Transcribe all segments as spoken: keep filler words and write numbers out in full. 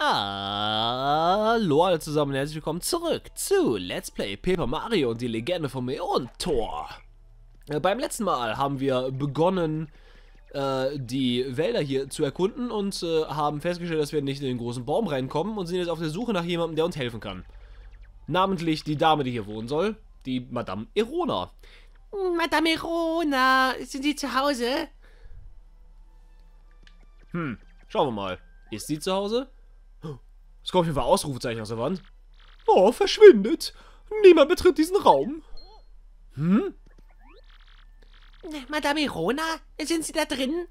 Hallo alle zusammen, herzlich willkommen zurück zu Let's Play Paper Mario und die Legende von Äonentor. Äh, beim letzten Mal haben wir begonnen, äh, die Wälder hier zu erkunden und äh, haben festgestellt, dass wir nicht in den großen Baum reinkommen und sind jetzt auf der Suche nach jemandem, der uns helfen kann. Namentlich die Dame, die hier wohnen soll, die Madame Erona. Madame Erona, sind Sie zu Hause? Hm, schauen wir mal. Ist sie zu Hause? Es kommt auf jeden Fall Ausrufezeichen aus der Wand. Oh, verschwindet. Niemand betritt diesen Raum. Hm? Madame Erona, sind Sie da drin?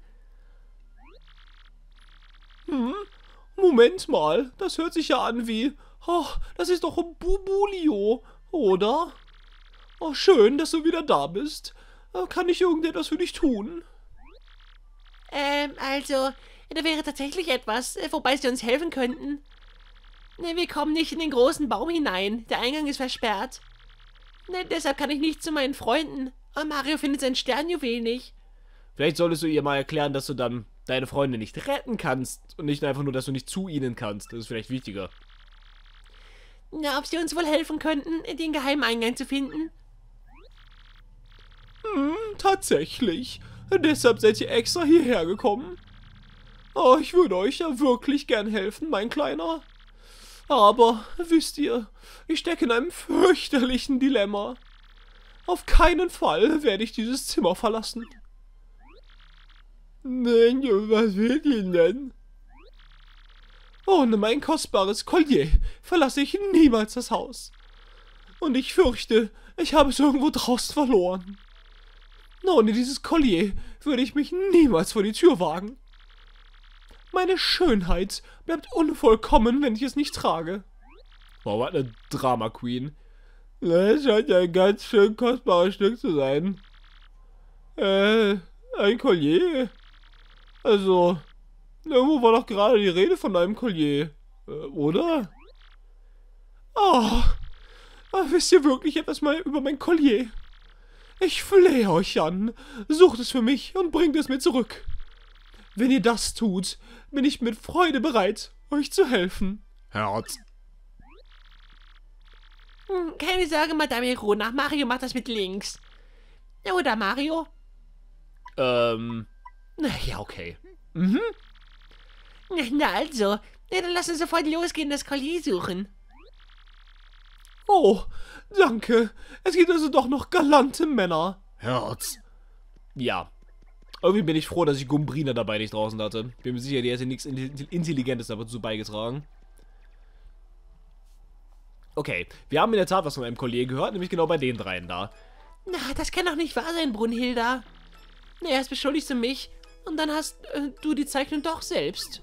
Hm? Moment mal, das hört sich ja an wie... Oh, das ist doch ein Bubulio, oder? Oh, schön, dass du wieder da bist. Kann ich irgendetwas für dich tun? Ähm, also, da wäre tatsächlich etwas, wobei Sie uns helfen könnten. Nee, wir kommen nicht in den großen Baum hinein. Der Eingang ist versperrt. Nee, deshalb kann ich nicht zu meinen Freunden. Oh, Mario findet sein Sternjuwel nicht. Vielleicht solltest du ihr mal erklären, dass du dann deine Freunde nicht retten kannst. Und nicht einfach nur, dass du nicht zu ihnen kannst. Das ist vielleicht wichtiger. Na, ob sie uns wohl helfen könnten, den geheimen Eingang zu finden? Hm, tatsächlich. Deshalb seid ihr extra hierher gekommen. Oh, ich würde euch ja wirklich gern helfen, mein Kleiner. Aber, wisst ihr, ich stecke in einem fürchterlichen Dilemma. Auf keinen Fall werde ich dieses Zimmer verlassen. Nein, was will ich denn? Ohne mein kostbares Collier verlasse ich niemals das Haus. Und ich fürchte, ich habe es irgendwo draußen verloren. Ohne dieses Collier würde ich mich niemals vor die Tür wagen. Meine Schönheit bleibt unvollkommen, wenn ich es nicht trage. Wow, was eine Drama Queen. Das scheint ein ganz schön kostbares Stück zu sein. Äh, ein Collier? Also, irgendwo war doch gerade die Rede von einem Collier, äh, oder? Oh, wisst ihr wirklich etwas mal über mein Collier? Ich flehe euch an, sucht es für mich und bringt es mir zurück. Wenn ihr das tut, bin ich mit Freude bereit, euch zu helfen. Herz. Keine Sorge, Madame Erona. Mario macht das mit links. Oder, Mario? Ähm. Na ja, okay. Mhm. Na also, dann lass uns sofort losgehen, das Collier suchen. Oh, danke. Es gibt also doch noch galante Männer. Herz. Ja. Irgendwie bin ich froh, dass ich Gombrina dabei nicht draußen hatte. Bin mir sicher, die hätte nichts Intelligentes dazu beigetragen. Okay, wir haben in der Tat was von einem Kollegen gehört, nämlich genau bei den dreien da. Na, das kann doch nicht wahr sein, Brunhilda. Na, erst beschuldigst du mich und dann hast äh, du die Zeichnung doch selbst.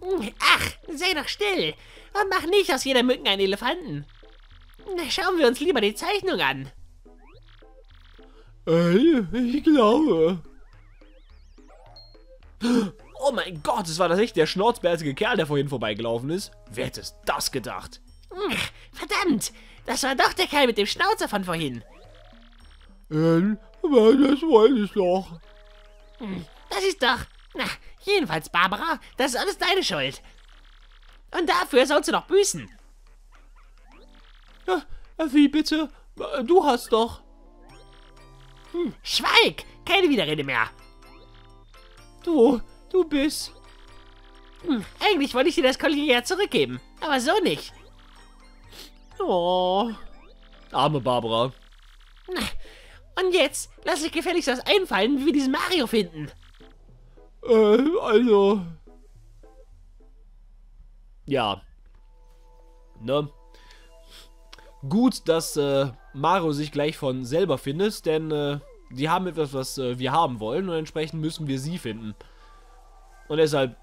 Ach, sei doch still und mach nicht aus jeder Mücken einen Elefanten. Na, schauen wir uns lieber die Zeichnung an. Ey, ich glaube. Oh mein Gott, es war tatsächlich der schnauzbärtige Kerl, der vorhin vorbeigelaufen ist. Wer hätte es das gedacht? Verdammt, das war doch der Kerl mit dem Schnauzer von vorhin. Ähm, das wollte ich doch. Das ist doch... Na, jedenfalls, Barbara, das ist alles deine Schuld. Und dafür sollst du doch büßen. Ja, wie bitte? Du hast doch... Hm. Schweig! Keine Widerrede mehr! Du, du bist... Hm. Eigentlich wollte ich dir das Collier ja zurückgeben, aber so nicht. Oh, arme Barbara. Und jetzt, lass dich gefälligst was einfallen, wie wir diesen Mario finden. Äh, also... Ja. Ne? Gut, dass äh, Mario sich gleich von selber findet, denn äh, die haben etwas, was äh, wir haben wollen und entsprechend müssen wir sie finden. Und deshalb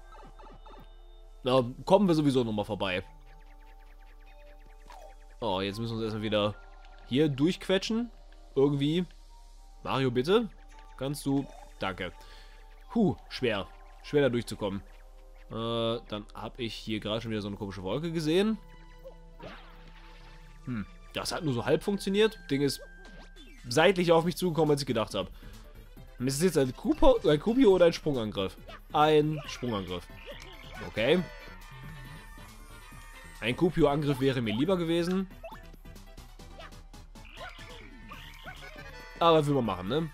na, kommen wir sowieso nochmal vorbei. Oh, jetzt müssen wir uns erstmal wieder hier durchquetschen. Irgendwie. Mario, bitte. Kannst du... Danke. Huh, schwer. Schwer da durchzukommen. Äh, dann habe ich hier gerade schon wieder so eine komische Wolke gesehen. Hm, das hat nur so halb funktioniert. Ding ist seitlich auf mich zugekommen, als ich gedacht habe. Ist es jetzt ein Kupio oder ein Sprungangriff? Ein Sprungangriff. Okay. Ein Kupio-Angriff wäre mir lieber gewesen. Aber was will man machen, ne?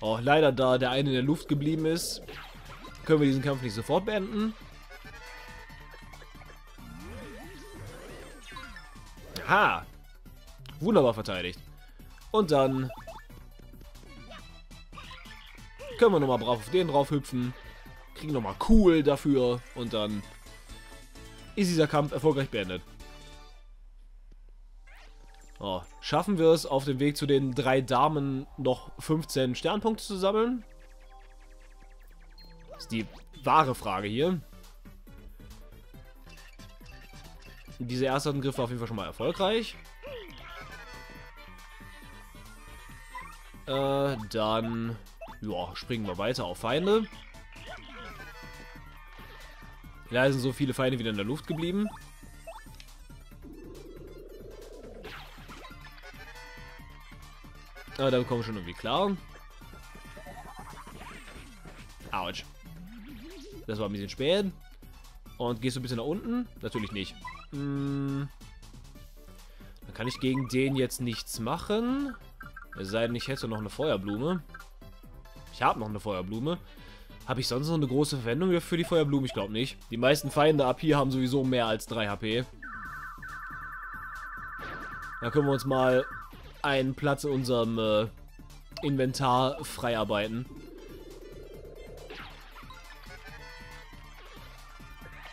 Oh, leider, da der eine in der Luft geblieben ist, können wir diesen Kampf nicht sofort beenden. Aha! Wunderbar verteidigt. Und dann können wir nochmal brav auf den drauf hüpfen. Kriegen nochmal cool dafür. Und dann ist dieser Kampf erfolgreich beendet. Oh, schaffen wir es, auf dem Weg zu den drei Damen noch fünfzehn Sternpunkte zu sammeln? Das ist die wahre Frage hier. Dieser erste Angriff war auf jeden Fall schon mal erfolgreich. Äh, dann ja, springen wir weiter auf Feinde. Da sind so viele Feinde wieder in der Luft geblieben. Ah, da kommen wir schon irgendwie klar. Autsch. Das war ein bisschen spät. Und gehst du ein bisschen nach unten? Natürlich nicht. Hm. Dann kann ich gegen den jetzt nichts machen. Es sei denn, ich hätte noch eine Feuerblume. Ich habe noch eine Feuerblume. Habe ich sonst noch eine große Verwendung für die Feuerblume? Ich glaube nicht. Die meisten Feinde ab hier haben sowieso mehr als drei H P. Da können wir uns mal einen Platz in unserem äh, Inventar freiarbeiten.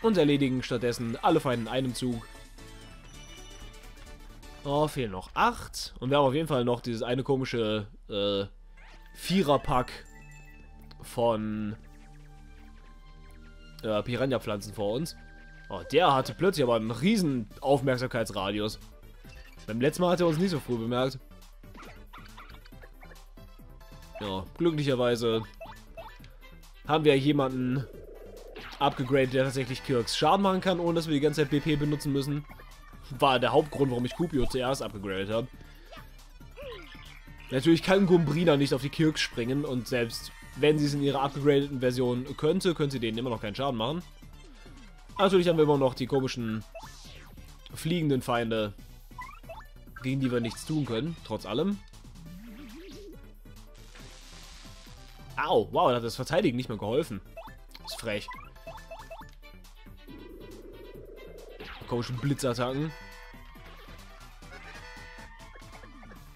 Und erledigen stattdessen alle Feinde in einem Zug. Oh, fehlen noch acht. Und wir haben auf jeden Fall noch dieses eine komische äh, Vierer-Pack von äh, Piranha-Pflanzen vor uns. Oh, der hatte plötzlich aber einen riesen Aufmerksamkeitsradius. Beim letzten Mal hat er uns nicht so früh bemerkt. Ja, glücklicherweise haben wir jemanden abgegradet, der tatsächlich Kirks Schaden machen kann, ohne dass wir die ganze Zeit B P benutzen müssen. War der Hauptgrund, warum ich Kupio zuerst abgegradet habe. Natürlich kann Gombrina nicht auf die Kirks springen und selbst wenn sie es in ihrer abgegradeten Version könnte, könnte sie denen immer noch keinen Schaden machen. Natürlich haben wir immer noch die komischen fliegenden Feinde, gegen die wir nichts tun können, trotz allem. Au, wow, da hat das Verteidigen nicht mehr geholfen. Ist frech. Komische Blitzattacken.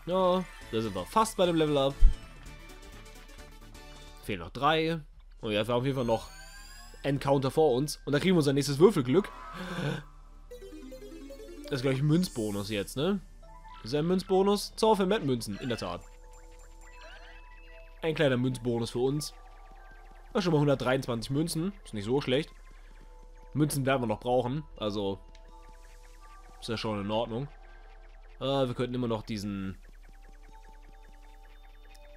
Ja, da sind wir fast bei dem Level Up. Fehlen noch drei. Und ja, wir haben auf jeden Fall noch Encounter vor uns. Und da kriegen wir unser nächstes Würfelglück. Das ist, glaube ich, Münzbonus jetzt, ne? Das ist ein Münzbonus. Zauber für Münzen, in der Tat. Ein kleiner Münzbonus für uns. War schon mal hundertdreiundzwanzig Münzen. Ist nicht so schlecht. Münzen werden wir noch brauchen. Also, ist ja schon in Ordnung. Äh, wir könnten immer noch diesen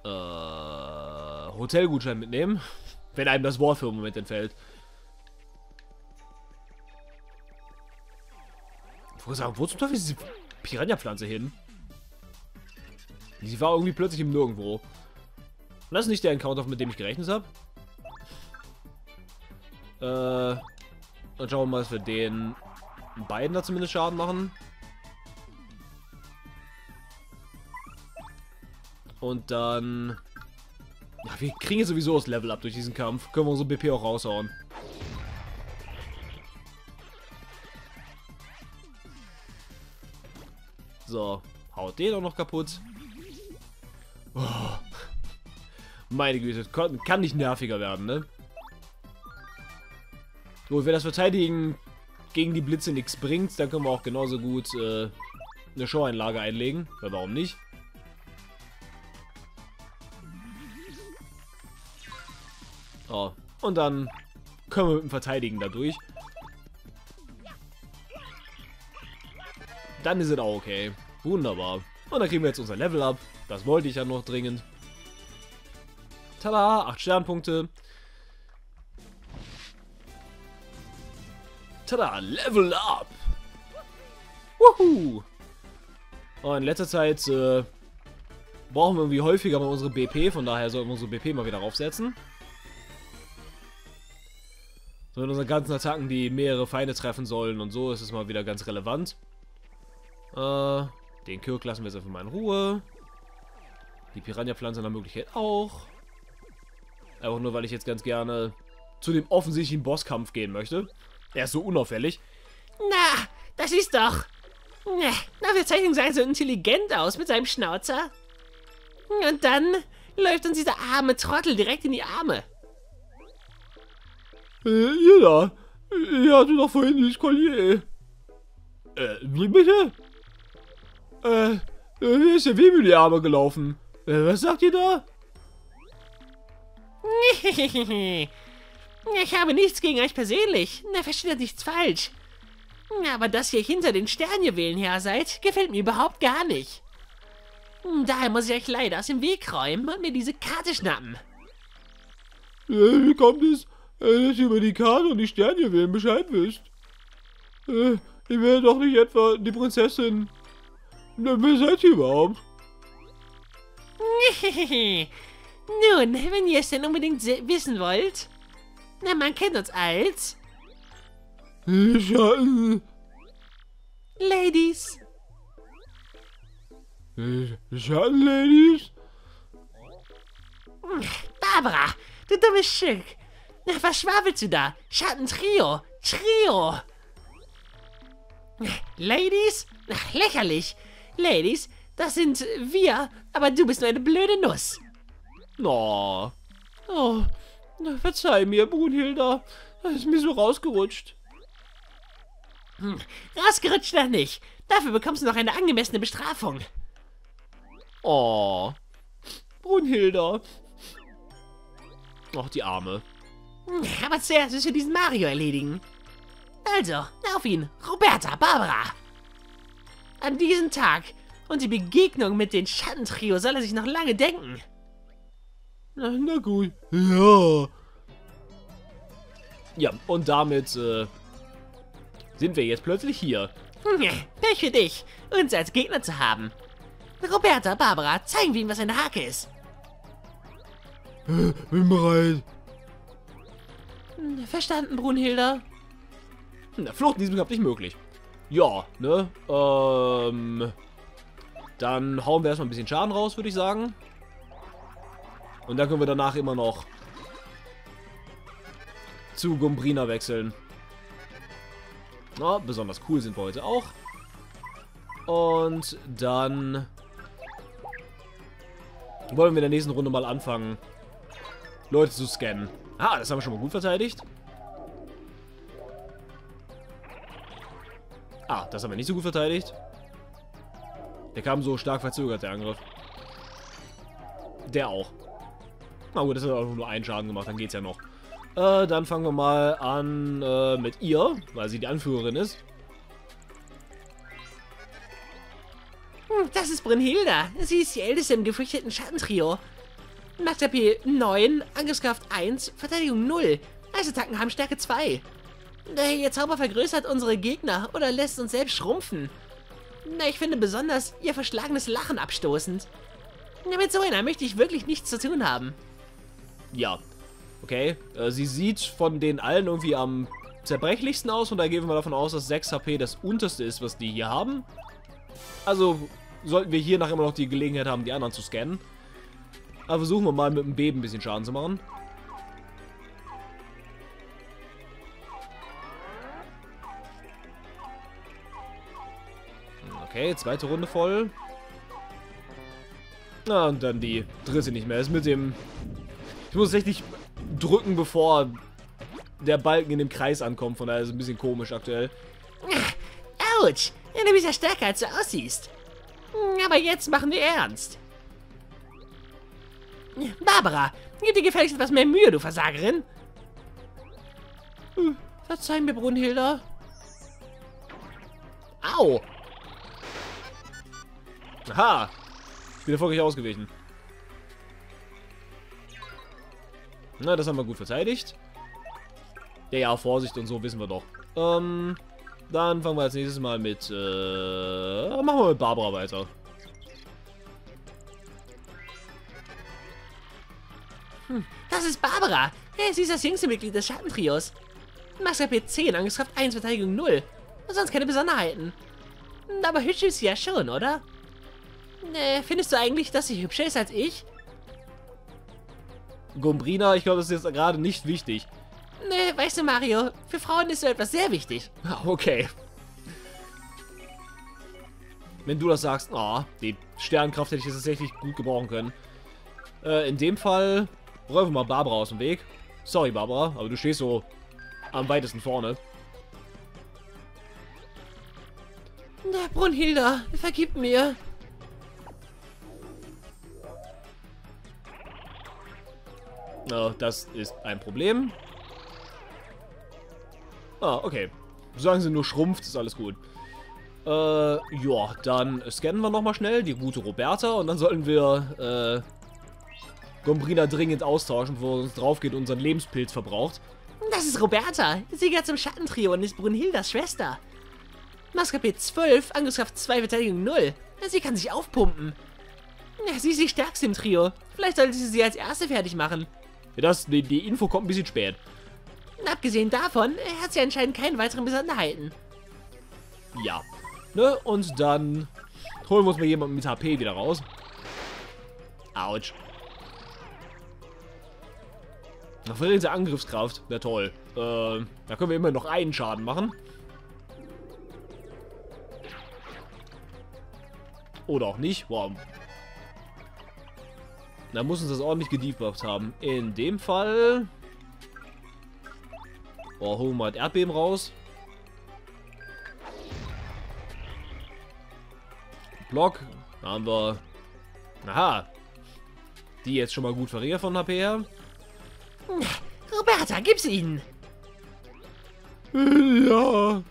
äh, Hotelgutschein mitnehmen. Wenn einem das Wort für einen Moment entfällt. Ich wollte sagen, wo zum Teufel ist diese Piranha-Pflanze hin? Sie war irgendwie plötzlich im Nirgendwo. Und das ist nicht der Encounter, mit dem ich gerechnet habe. Äh, dann schauen wir mal, dass wir den beiden da zumindest Schaden machen. Und dann... Ja, wir kriegen jetzt sowieso das Level Up durch diesen Kampf. Können wir unsere B P auch raushauen. So, haut den auch noch kaputt. Oh. Meine Güte, kann, kann nicht nerviger werden, ne? Gut, wenn das Verteidigen gegen die Blitze nichts bringt, dann können wir auch genauso gut äh, eine Show-Einlage einlegen. Weil warum nicht? Oh. Und dann können wir mit dem Verteidigen dadurch. Dann ist es auch okay. Wunderbar. Und dann kriegen wir jetzt unser Level Up. Das wollte ich ja noch dringend. Tada, acht Sternpunkte. Tada, Level Up. Wuhu. Und in letzter Zeit äh, brauchen wir irgendwie häufiger mal unsere B P. Von daher sollten wir unsere B P mal wieder raufsetzen. sondern unsere ganzen Attacken, die mehrere Feinde treffen sollen, und so ist es mal wieder ganz relevant. Äh, den Kirk lassen wir jetzt einfach mal in Ruhe. Die Piranha-Pflanze nach Möglichkeit auch. Einfach nur, weil ich jetzt ganz gerne zu dem offensichtlichen Bosskampf gehen möchte. Er ist so unauffällig. Na, das ist doch... Na, wir zeichnen sein so intelligent aus mit seinem Schnauzer. Und dann läuft uns dieser arme Trottel direkt in die Arme. Äh, jeder. Ich hatte doch vorhin dieses Collier. Äh, wie bitte? Äh, mir ist der Webel in die Arme gelaufen. Äh, was sagt ihr da? Ich habe nichts gegen euch persönlich. Na, versteht ihr nichts falsch. Aber dass ihr hinter den Sternjuwelen her seid, gefällt mir überhaupt gar nicht. Daher muss ich euch leider aus dem Weg räumen und mir diese Karte schnappen. Wie kommt es, dass ihr über die Karte und die Sternjuwelen Bescheid wisst? Ihr werdet doch nicht etwa die Prinzessin. Wer seid ihr überhaupt? Nun, wenn ihr es denn unbedingt wissen wollt. Na, man kennt uns als... Schatten... Ladies. Schattenladies? Barbara, du dummes Stück. Was schwafelst du da? Schattentrio. Trio. Ladies? Ach, lächerlich. Ladies, das sind wir, aber du bist nur eine blöde Nuss. Oh. Oh. Verzeih mir, Brunhilda. Das ist mir so rausgerutscht. Hm, rausgerutscht noch nicht. Dafür bekommst du noch eine angemessene Bestrafung. Oh. Brunhilda. Ach, die Arme. Aber zuerst müssen wir diesen Mario erledigen. Also, auf ihn. Roberta, Barbara. An diesen Tag und die Begegnung mit dem Schattentrio soll er sich noch lange denken. Na, na gut. Ja. Ja, und damit, äh... sind wir jetzt plötzlich hier. Pech für dich, uns als Gegner zu haben. Roberta, Barbara, zeigen wir ihm, was eine Hake ist. Bin bereit. Verstanden, Brunhilda. Na, Flucht in diesem Kampf nicht möglich. Ja, ne? Ähm... Dann hauen wir erstmal ein bisschen Schaden raus, würde ich sagen. Und dann können wir danach immer noch zu Gombrina wechseln. Na, besonders cool sind wir heute auch. Und dann wollen wir in der nächsten Runde mal anfangen, Leute zu scannen. Ah, das haben wir schon mal gut verteidigt. Ah, das haben wir nicht so gut verteidigt. Der kam so stark verzögert, der Angriff. Der auch. Na gut, das hat auch nur einen Schaden gemacht, dann geht's ja noch. Äh, dann fangen wir mal an äh, mit ihr, weil sie die Anführerin ist. Das ist Brunhilda. Sie ist die Älteste im gefürchteten Schattentrio. Macht H P neun, Angriffskraft eins, Verteidigung null. Also Attacken haben Stärke zwei. Daher ihr Zauber vergrößert unsere Gegner oder lässt uns selbst schrumpfen. Na, ich finde besonders ihr verschlagenes Lachen abstoßend. Mit so einer möchte ich wirklich nichts zu tun haben. Ja. Okay, äh, sie sieht von den allen irgendwie am zerbrechlichsten aus und da gehen wir davon aus, dass sechs H P das unterste ist, was die hier haben. Also sollten wir hier nachher immer noch die Gelegenheit haben, die anderen zu scannen. Aber versuchen wir mal mit dem Beben ein bisschen Schaden zu machen. Okay, zweite Runde voll. Na, und dann die dritte nicht mehr. Ist mit dem... Ich muss richtig drücken, bevor der Balken in dem Kreis ankommt. Von daher ist es ein bisschen komisch aktuell. Autsch! Du bist ja stärker, als du aussiehst. Aber jetzt machen wir ernst. Barbara, gib dir gefälligst etwas mehr Mühe, du Versagerin. Verzeih mir, Brunhilda. Au! Aha! Ich bin erfolgreich ausgewichen. Na, das haben wir gut verteidigt. Ja, ja, Vorsicht und so wissen wir doch. Ähm, dann fangen wir als nächstes mal mit, äh, machen wir mit Barbara weiter. Hm, das ist Barbara. Ja, sie ist das jüngste Mitglied des Schattentrios. Maske P zehn, Angriffskraft eins, Verteidigung null. Und sonst keine Besonderheiten. Aber hübsch ist sie ja schon, oder? Nee, findest du eigentlich, dass sie hübscher ist als ich? Gombrina, ich glaube, das ist jetzt gerade nicht wichtig. Nee, weißt du, Mario, für Frauen ist so etwas sehr wichtig. Okay. Wenn du das sagst, oh, die Sternkraft hätte ich jetzt tatsächlich gut gebrauchen können. Äh, in dem Fall räumen wir mal Barbara aus dem Weg. Sorry, Barbara, aber du stehst so am weitesten vorne. Na, Brunhilda, vergib mir. Oh, das ist ein Problem. Ah, okay. Sagen sie nur schrumpft, ist alles gut. Äh, ja, dann scannen wir nochmal schnell die gute Roberta und dann sollten wir, äh, Gombrina dringend austauschen, bevor uns drauf geht und unseren Lebenspilz verbraucht. Das ist Roberta, sie gehört zum Schattentrio und ist Brunhildas Schwester. Maske P zwölf, Angriffskraft zwei, Verteidigung null. Sie kann sich aufpumpen. Sie ist die stärkste im Trio. Vielleicht sollte sie sie als erste fertig machen. Ja, das, die, die Info kommt ein bisschen spät. Abgesehen davon hat sie anscheinend keine weiteren Besonderheiten. Ja. Ne? Und dann holen wir uns mal jemanden mit H P wieder raus. Autsch. Na, verringert sie Angriffskraft. Na toll. Äh, da können wir immer noch einen Schaden machen. Oder auch nicht. Wow. Da muss uns das ordentlich gedebufft haben. In dem Fall... Oh, holen wir mal ein Erdbeben raus. Block. Da haben wir... Aha. Die jetzt schon mal gut verringert von H P her. Roberta, gib's ihnen! Ja.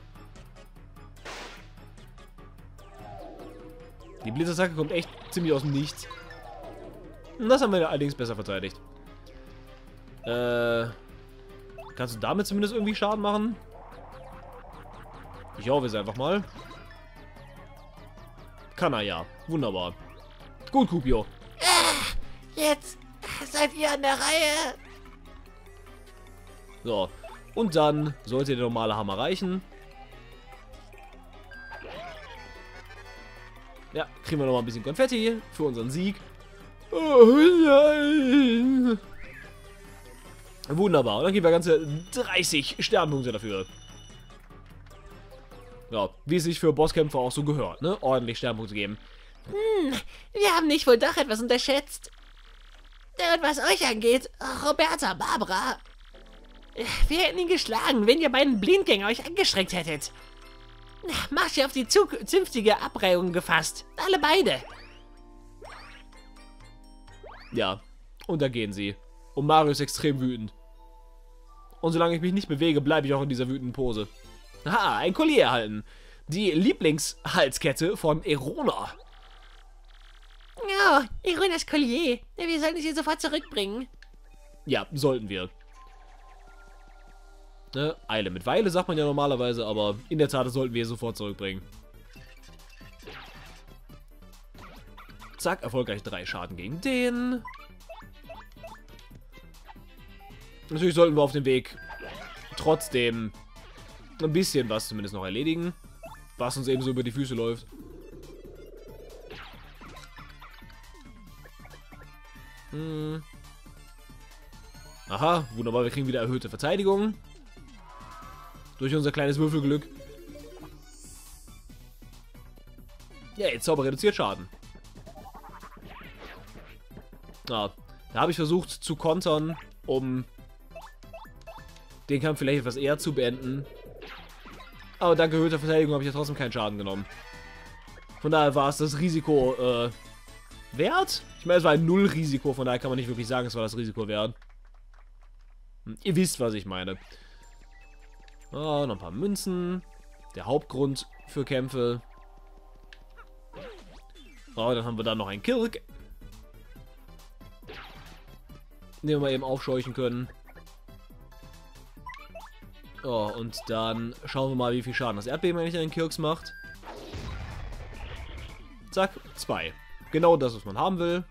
Die Blitzattacke kommt echt ziemlich aus dem Nichts. Das haben wir allerdings besser verteidigt. Äh... Kannst du damit zumindest irgendwie Schaden machen? Ich hoffe es einfach mal. Kann er ja. Wunderbar. Gut, Kupio. Ah, jetzt seid ihr an der Reihe. So. Und dann sollte der normale Hammer reichen. Ja, kriegen wir nochmal ein bisschen Konfetti für unseren Sieg. Oh nein. Wunderbar. Und dann geben wir ganze dreißig Sternpunkte dafür. Ja, wie es sich für Bosskämpfer auch so gehört, ne? Ordentlich Sternpunkte geben. Hm, wir haben nicht wohl doch etwas unterschätzt. Und was euch angeht, Roberta, Barbara. Wir hätten ihn geschlagen, wenn ihr beiden Blindgänger euch angeschreckt hättet. Macht ihr auf die zukünftige Abreihung gefasst. Alle beide. Ja, und da gehen sie. Und Mario ist extrem wütend. Und solange ich mich nicht bewege, bleibe ich auch in dieser wütenden Pose. Ha, ein Collier erhalten. Die Lieblingshalskette von Erona. Oh, Eronas Collier. Wir sollten sie sofort zurückbringen. Ja, sollten wir. Ne? Eile mit Weile sagt man ja normalerweise, aber in der Tat sollten wir sofort zurückbringen. Zack, erfolgreich drei Schaden gegen den... Natürlich sollten wir auf dem Weg trotzdem ein bisschen was zumindest noch erledigen, was uns eben so über die Füße läuft. Hm. Aha, wunderbar, wir kriegen wieder erhöhte Verteidigung. Durch unser kleines Würfelglück. Ja, jetzt Zauber reduziert Schaden. Ah, da habe ich versucht zu kontern, um... Den Kampf vielleicht etwas eher zu beenden. Aber dank erhöhter Verteidigung habe ich ja trotzdem keinen Schaden genommen. Von daher war es das Risiko äh, wert. Ich meine, es war ein Null-Risiko, von daher kann man nicht wirklich sagen, es war das Risiko wert. Ihr wisst, was ich meine. Oh, noch ein paar Münzen. Der Hauptgrund für Kämpfe. Oh, dann haben wir da noch einen Kirk. Den wir mal eben aufscheuchen können. Oh, und dann schauen wir mal, wie viel Schaden das Erdbeben eigentlich an den Kirks macht. Zack, zwei. Genau das, was man haben will.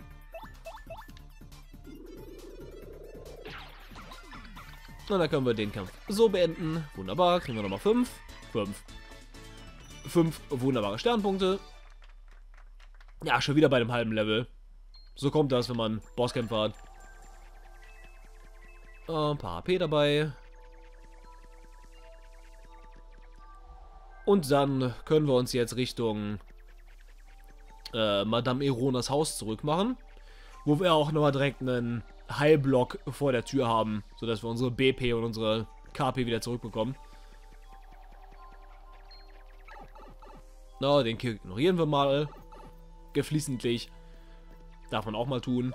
Na, da können wir den Kampf so beenden. Wunderbar, kriegen wir nochmal fünf. fünf. fünf wunderbare Sternpunkte. Ja, schon wieder bei dem halben Level. So kommt das, wenn man Bosskämpfe hat. Äh, ein paar H P dabei. Und dann können wir uns jetzt Richtung äh, Madame Eronas Haus zurückmachen. Wo wir auch nochmal direkt einen Heilblock vor der Tür haben, sodass wir unsere B P und unsere K P wieder zurückbekommen. Na, den Kill ignorieren wir mal. Geflissentlich. Darf man auch mal tun.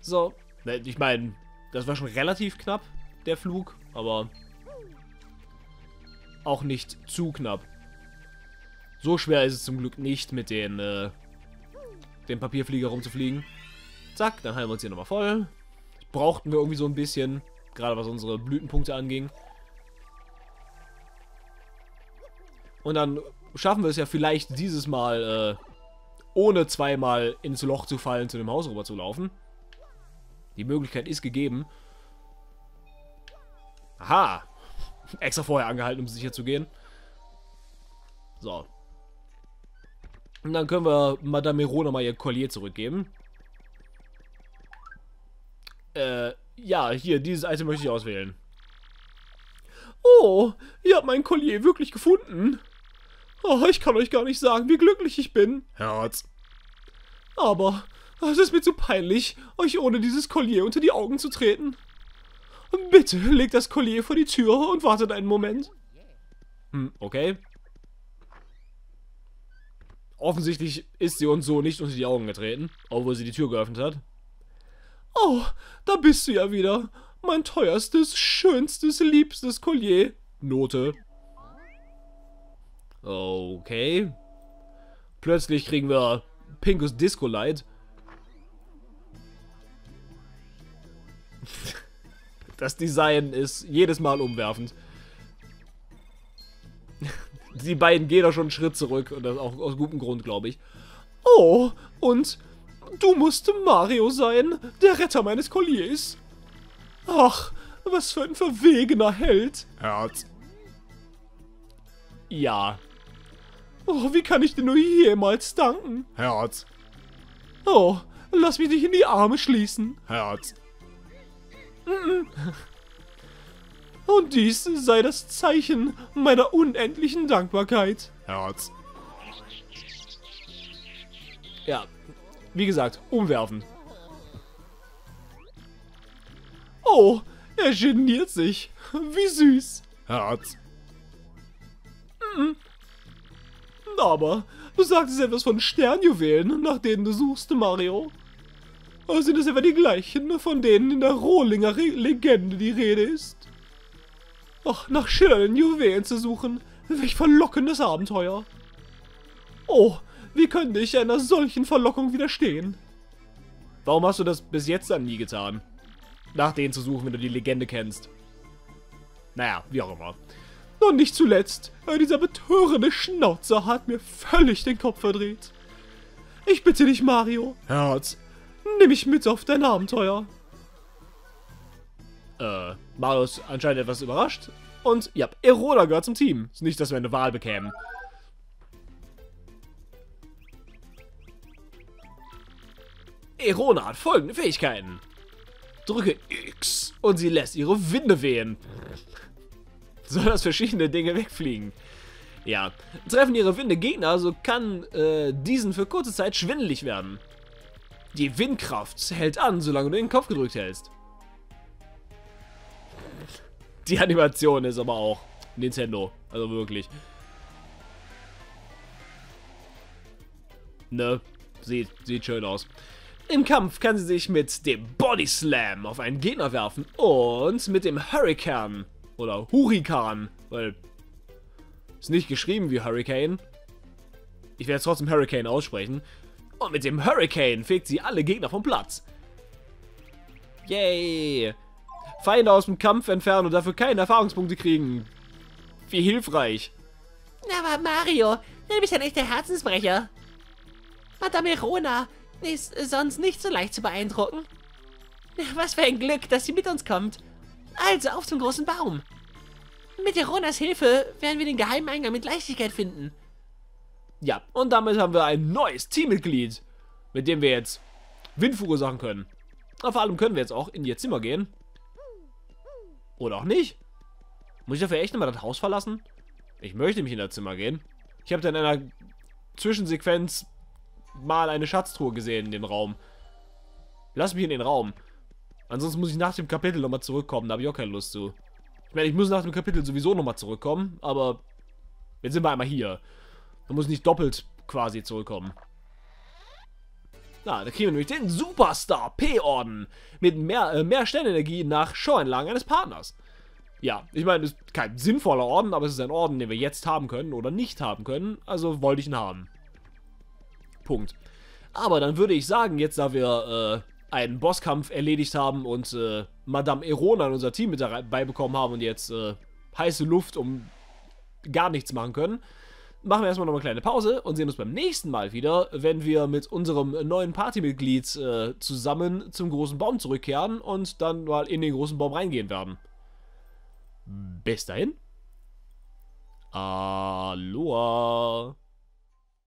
So. Ich meine, das war schon relativ knapp, der Flug, aber auch nicht zu knapp. So schwer ist es zum Glück nicht, mit den, äh, dem Papierflieger rumzufliegen. Zack, dann heilen wir uns hier nochmal voll. Das brauchten wir irgendwie so ein bisschen, gerade was unsere Blütenpunkte anging. Und dann schaffen wir es ja vielleicht dieses Mal, äh, ohne zweimal ins Loch zu fallen, zu dem Haus rüber zu laufen. Die Möglichkeit ist gegeben. Aha! Extra vorher angehalten, um sicher zu gehen. So. Und dann können wir Madame Erona mal ihr Collier zurückgeben. Äh, ja, hier, dieses Item möchte ich auswählen. Oh, ihr habt mein Collier wirklich gefunden. Oh, ich kann euch gar nicht sagen, wie glücklich ich bin. Herz. Aber es ist mir zu peinlich, euch ohne dieses Collier unter die Augen zu treten. Bitte, legt das Collier vor die Tür und wartet einen Moment. Hm, okay. Offensichtlich ist sie uns so nicht unter die Augen getreten, obwohl sie die Tür geöffnet hat. Oh, da bist du ja wieder. Mein teuerstes, schönstes, liebstes Collier. Note. Okay. Plötzlich kriegen wir Pinkus Disco Light. Das Design ist jedes Mal umwerfend. Die beiden gehen doch schon einen Schritt zurück und das auch aus gutem Grund, glaube ich. Oh, und du musst Mario sein, der Retter meines Colliers. Ach, was für ein verwegener Held. Herz. Ja. Oh, wie kann ich dir nur jemals danken? Herz. Oh, lass mich dich in die Arme schließen. Herz. Und dies sei das Zeichen meiner unendlichen Dankbarkeit. Herz. Ja, wie gesagt, umwerfen. Oh, er geniert sich. Wie süß. Herz. Aber du sagtest etwas von Sternjuwelen, nach denen du suchst, Mario. Sind es etwa die gleichen, von denen in der Rohlinger Legende die Rede ist? Ach, nach schönen Juwelen zu suchen, welch verlockendes Abenteuer. Oh, wie könnte ich einer solchen Verlockung widerstehen? Warum hast du das bis jetzt dann nie getan? Nach denen zu suchen, wenn du die Legende kennst. Naja, wie auch immer. Und nicht zuletzt, dieser betörende Schnauzer hat mir völlig den Kopf verdreht. Ich bitte dich, Mario. Herz. Nimm mich mit auf dein Abenteuer. Äh, Mario ist anscheinend etwas überrascht. Und ja, Erona gehört zum Team. Ist nicht, dass wir eine Wahl bekämen. Erona hat folgende Fähigkeiten. Drücke X und sie lässt ihre Winde wehen. Soll das verschiedene Dinge wegfliegen? Ja. Treffen ihre Winde Gegner, so kann äh, diesen für kurze Zeit schwindelig werden. Die Windkraft hält an, solange du den Kopf gedrückt hältst. Die Animation ist aber auch Nintendo. Also wirklich. Ne? Sieht, sieht schön aus. Im Kampf kann sie sich mit dem Body Slam auf einen Gegner werfen und mit dem Hurrikan. Oder Hurrikan. Weil. Ist nicht geschrieben wie Hurricane. Ich werde es trotzdem Hurricane aussprechen. Und mit dem Hurricane fegt sie alle Gegner vom Platz. Yay! Feinde aus dem Kampf entfernen und dafür keine Erfahrungspunkte kriegen. Wie hilfreich. Aber Mario, du bist ja nicht der Herzensbrecher. Madame Erona ist sonst nicht so leicht zu beeindrucken. Was für ein Glück, dass sie mit uns kommt. Also, auf zum großen Baum. Mit Eronas Hilfe werden wir den geheimen Eingang mit Leichtigkeit finden. Ja, und damit haben wir ein neues Teammitglied, mit dem wir jetzt Wind verursachen können. Aber vor allem können wir jetzt auch in ihr Zimmer gehen. Oder auch nicht. Muss ich dafür echt nochmal das Haus verlassen? Ich möchte mich in das Zimmer gehen. Ich habe da in einer Zwischensequenz mal eine Schatztruhe gesehen in dem Raum. Lass mich in den Raum. Ansonsten muss ich nach dem Kapitel nochmal zurückkommen. Da habe ich auch keine Lust zu. Ich meine, ich muss nach dem Kapitel sowieso nochmal zurückkommen. Aber jetzt sind wir einmal hier. Da muss ich nicht doppelt quasi zurückkommen. Na, da kriegen wir nämlich den Superstar P-Orden. Mit mehr, äh, mehr Sternenergie nach Show-Einlagen eines Partners. Ja, ich meine, es ist kein sinnvoller Orden, aber es ist ein Orden, den wir jetzt haben können oder nicht haben können. Also wollte ich ihn haben. Punkt. Aber dann würde ich sagen, jetzt da wir äh, einen Bosskampf erledigt haben und äh, Madame Erona in unser Team mit dabei bekommen haben und jetzt äh, heiße Luft um gar nichts machen können, machen wir erstmal noch eine kleine Pause und sehen uns beim nächsten Mal wieder, wenn wir mit unserem neuen Partymitglied äh, zusammen zum großen Baum zurückkehren und dann mal in den großen Baum reingehen werden. Bis dahin. Aloha.